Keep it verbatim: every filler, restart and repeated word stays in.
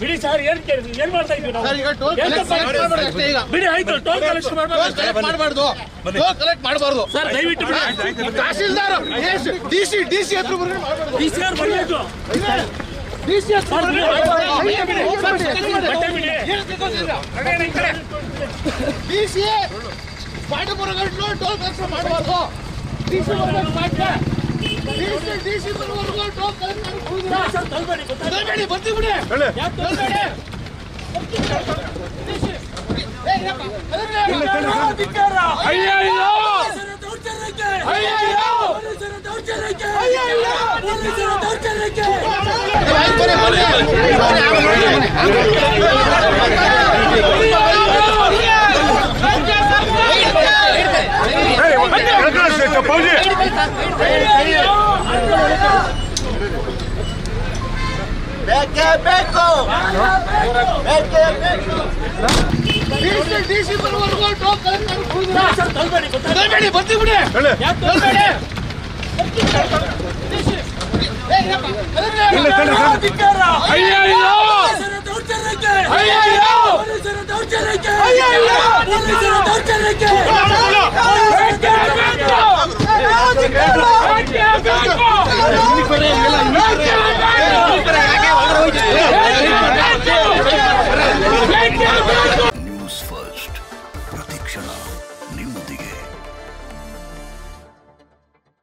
ಬಿಡಿ ಸರ್ ಏನು ಕೇಳಿದ್ರು ಏನು ಮಾಡ್ತಾ ಇದ್ದೀವಿ ನಾವು ಸರ್ ಈಗ ಟೋಲ್ ಕಲೆಕ್ಟ್ ಮಾಡಬೇಕು ಅಷ್ಟೇ ಈಗ ಬಿಡಿ ಆಯ್ತು ಟೋಲ್ ಕಲೆಕ್ಟ್ ಮಾಡಬೇಕು ಕಲೆಕ್ಟ್ ಮಾಡಬಾರದು ಟೋಲ್ ಕಲೆಕ್ಟ್ ಮಾಡಬಾರದು ಸರ್ ದಯವಿಟ್ಟು ಬಿಡಿ ತಹಶೀಲ್ದಾರ್ ಡಿಸಿ ಡಿಸಿ ಹತ್ರ ಬರಲಿ ಮಾಡಬಾರದು ಡಿಸಿ ಆರ್ ಬರಬೇಕು ಡಿಸಿ ಆರ್ ಸರ್ ಬಟ್ಟೆ ಬಿಡಿ ಏನು ತಿಳ್ಕೊಂಡಿದ್ದೀರಾ ಅಡೇನ ಈ ಕಡೆ ಡಿಸಿ ಪಾಟೆ ಬರಗಟ್ಲು ಟೋಲ್ ಕಲೆಕ್ಟ್ ಮಾಡಬಾರದು ಡಿಸಿ ಬರಬೇಕು ಪಾಟೆ ಡಿಸಿ ಡಿಸಿ ಬರವರೆಗೂ ಟೋಲ್ ಕಲೆಕ್ಟ್ ಮಾಡಬಾರದು ಸರ್ ತಳ್ಬೇಡಿ ತಳ್ಬೇಡಿ ಬರ್ತೀವಿ ಬಿಡಿ ಯಾಕೆ ತಳ್ಬೇಡಿ ಡಿಸಿ ಏ ಯಪ್ಪ ತಳ್ಬೇಡಿ ಧಿಕ್ಕಾರ ಅಯ್ಯಯ್ಯೋ ಧೌರ್ಜನ್ಯಕ್ಕೆ ಅಯ್ಯಯ್ಯೋ ಧೌರ್ಜನ್ಯಕ್ಕೆ ಅಯ್ಯಯ್ಯೋ ಧೌರ್ಜನ್ಯಕ್ಕೆ ಬನ್ನಿ ಬನ್ನಿ ಬನ್ನಿ ಬನ್ನಿ ಬೇಕೋ ಬೇಕೋ ಬೇಕೋ ಡಿಸಿ ಡಿಸಿ ಬರವರೆಗೂ ಟೋಲ್ ಕಲೆಕ್ಟ್ ಮಾಡಬೇಕು ಸರ್ ತಳ್ಬೇಡಿ ತಳ್ಬೇಡಿ ಬರ್ತೀವಿ ಬಿಡಿ ಯಾಕೆ ತಳ್ಬೇಡಿ ಡಿಸಿ ಏ ಯಪ್ಪ ತಳ್ಬೇಡಿ ಧಿಕ್ಕಾರ ಅಯ್ಯಯ್ಯೋ ಧೌರ್ಜನ್ಯಕ್ಕೆ ಅಯ್ಯಯ್ಯೋ ಧೌರ್ಜನ್ಯಕ್ಕೆ ಅಯ್ಯಯ್ಯೋ ಧೌರ್ಜನ್ಯಕ್ಕೆ News first. Pratikshana. New